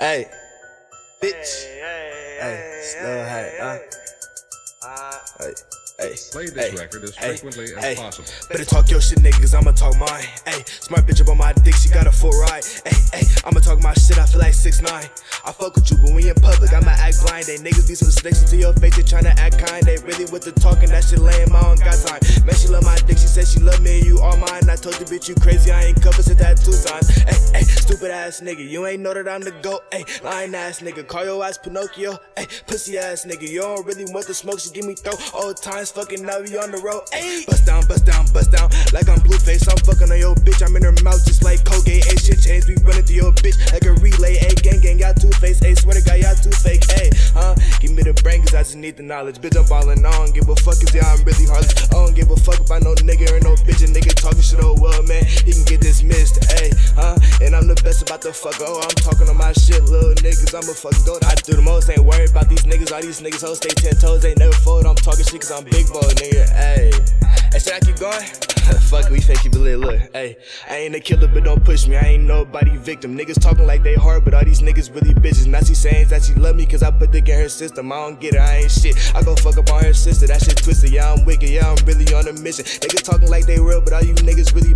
Hey, bitch. Hey, slow high, hey. Ay, play this record as frequently as possible. Better talk your shit, niggas, I'ma talk mine. Ay, smart bitch up on my dick, she got a full ride. Ay, I'ma talk my shit, I feel like 6ix9ine. I fuck with you, but we in public, I'ma act blind. They niggas be some snakes into your face, they tryna act kind. They really with the talking, that shit lame, I don't got time. Man, she love my dick, she said she love me and you all mine. I told the bitch you crazy, I ain't covered, said that 2 times. Ay, stupid ass nigga, you ain't know that I'm the GOAT. Ay, lying ass nigga, call your ass Pinocchio. Ay, pussy ass nigga, you don't really want the smoke, she give me throat all times. Fucking now we on the road, ayy. Bust down, bust down, bust down. Like I'm Blueface, I'm fucking on your bitch. I'm in her mouth just like Colgate. Ain't shit changed, we running through your bitch like a relay. Ayy, gang, gang, y'all two-faced. Ayy, swear to God, y'all two-fake. Ayy, give me the brain, cause I just need the knowledge. Bitch, I'm ballin', I don't give a fuck, cause yeah, I'm really heartless. I don't give a fuck about no nigga or no bitch. A nigga talking shit, oh well, man, he can get dismissed, ayy, and I'm the best about the fuck, oh, I'm talking on my shit, little niggas, I'm a fucking goat. I do the most, ain't worried about these niggas. All these niggas hoes stay 10 toes, ain't never fold. I'm talking shit, cause I'm big. Big ball, nigga, ayy. Hey, should I keep going? Fuck, we finna keep it lit, look, ayy. I ain't a killer, but don't push me, I ain't nobody victim. Niggas talking like they hard, but all these niggas really bitches. Now she saying that she love me, cause I put dick in her system. I don't get her, I ain't shit. I go fuck up on her sister, that shit twisted. Yeah, I'm wicked, yeah, I'm really on a mission. Niggas talking like they real, but all you niggas really